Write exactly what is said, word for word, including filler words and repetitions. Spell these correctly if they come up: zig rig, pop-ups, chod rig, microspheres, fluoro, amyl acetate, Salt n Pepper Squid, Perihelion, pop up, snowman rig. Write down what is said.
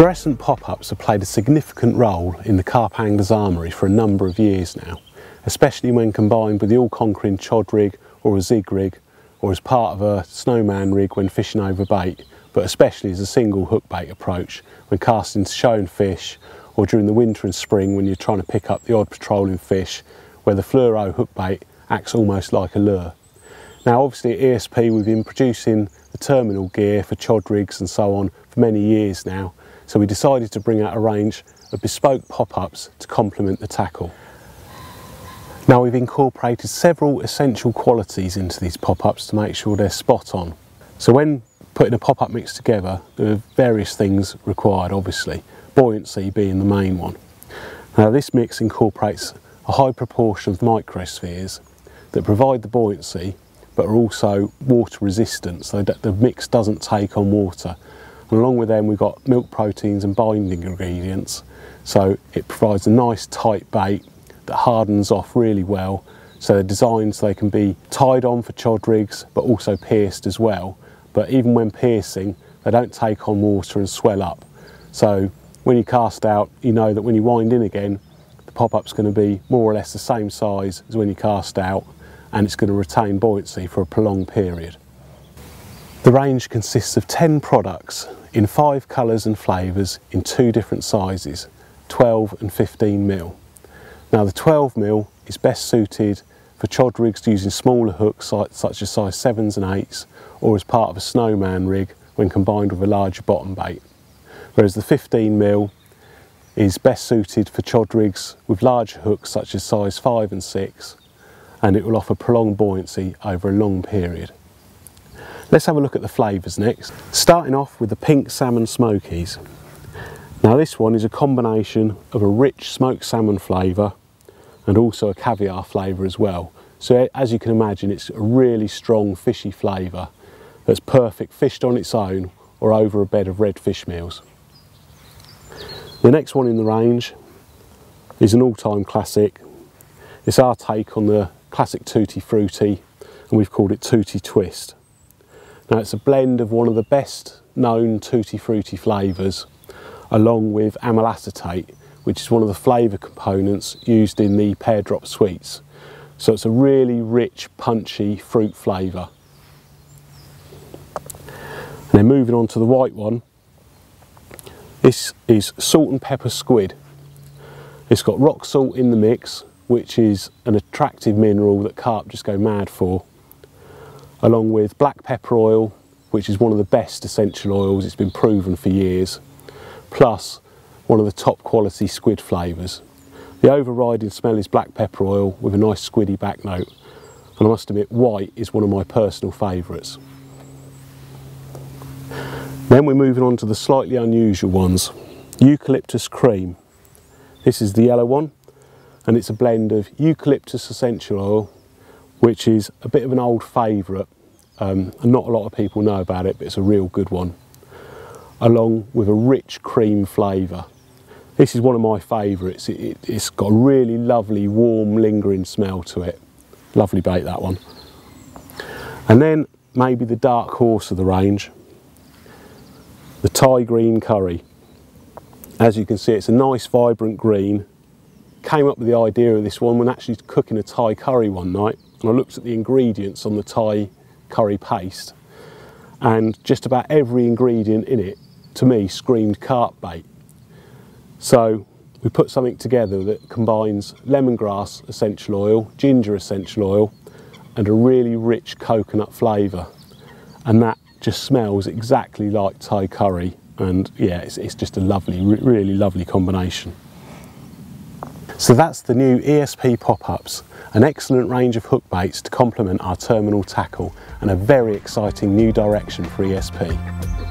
Fluorescent pop-ups have played a significant role in the carp angler's armoury for a number of years now, especially when combined with the all-conquering chod rig or a zig rig, or as part of a snowman rig when fishing over bait, but especially as a single hook bait approach when casting shown fish, or during the winter and spring when you're trying to pick up the odd patrolling fish, where the fluoro hook bait acts almost like a lure. Now obviously at E S P we've been producing the terminal gear for chod rigs and so on for many years now, so we decided to bring out a range of bespoke pop-ups to complement the tackle. Now we've incorporated several essential qualities into these pop-ups to make sure they're spot on. So when putting a pop-up mix together, there are various things required, obviously, buoyancy being the main one. Now this mix incorporates a high proportion of microspheres that provide the buoyancy but are also water resistant, so that the mix doesn't take on water. And along with them we've got milk proteins and binding ingredients, so it provides a nice tight bait that hardens off really well, so they're designed so they can be tied on for chod rigs but also pierced as well, but even when piercing they don't take on water and swell up, so when you cast out you know that when you wind in again the pop-up's going to be more or less the same size as when you cast out, and it's going to retain buoyancy for a prolonged period. The range consists of ten products in five colours and flavours in two different sizes, twelve and fifteen mil. Now the twelve mil is best suited for chod rigs using smaller hooks such as size sevens and eights, or as part of a snowman rig when combined with a larger bottom bait. Whereas the fifteen mil is best suited for chod rigs with larger hooks such as size five and six, and it will offer prolonged buoyancy over a long period. Let's have a look at the flavours next, starting off with the pink salmon smokies. Now this one is a combination of a rich smoked salmon flavour and also a caviar flavour as well. So as you can imagine, it's a really strong fishy flavour that's perfect fished on its own or over a bed of red fish meals. The next one in the range is an all-time classic. It's our take on the classic Tutti Frutti, and we've called it Tutti Twist. Now it's a blend of one of the best known Tutti Frutti flavours along with amyl acetate, which is one of the flavour components used in the pear drop sweets. So it's a really rich, punchy fruit flavour. And then moving on to the white one, this is Salt n Pepper Squid. It's got rock salt in the mix, which is an attractive mineral that carp just go mad for, along with black pepper oil, which is one of the best essential oils, it's been proven for years, plus one of the top quality squid flavours. The overriding smell is black pepper oil with a nice squiddy back note, and I must admit white is one of my personal favourites. Then we're moving on to the slightly unusual ones. Eucalyptus cream. This is the yellow one, and it's a blend of eucalyptus essential oil, which is a bit of an old favourite, um, and not a lot of people know about it, but it's a real good one, along with a rich cream flavour. This is one of my favourites. It, it, it's got a really lovely, warm, lingering smell to it. Lovely bait, that one. And then maybe the dark horse of the range, the Thai green curry. As you can see, it's a nice, vibrant green. Came up with the idea of this one when actually cooking a Thai curry one night, and I looked at the ingredients on the Thai curry paste, and just about every ingredient in it, to me, screamed carp bait. So we put something together that combines lemongrass essential oil, ginger essential oil, and a really rich coconut flavour. And that just smells exactly like Thai curry. And yeah, it's, it's just a lovely, really lovely combination. So that's the new E S P pop-ups, an excellent range of hook baits to complement our terminal tackle, and a very exciting new direction for E S P.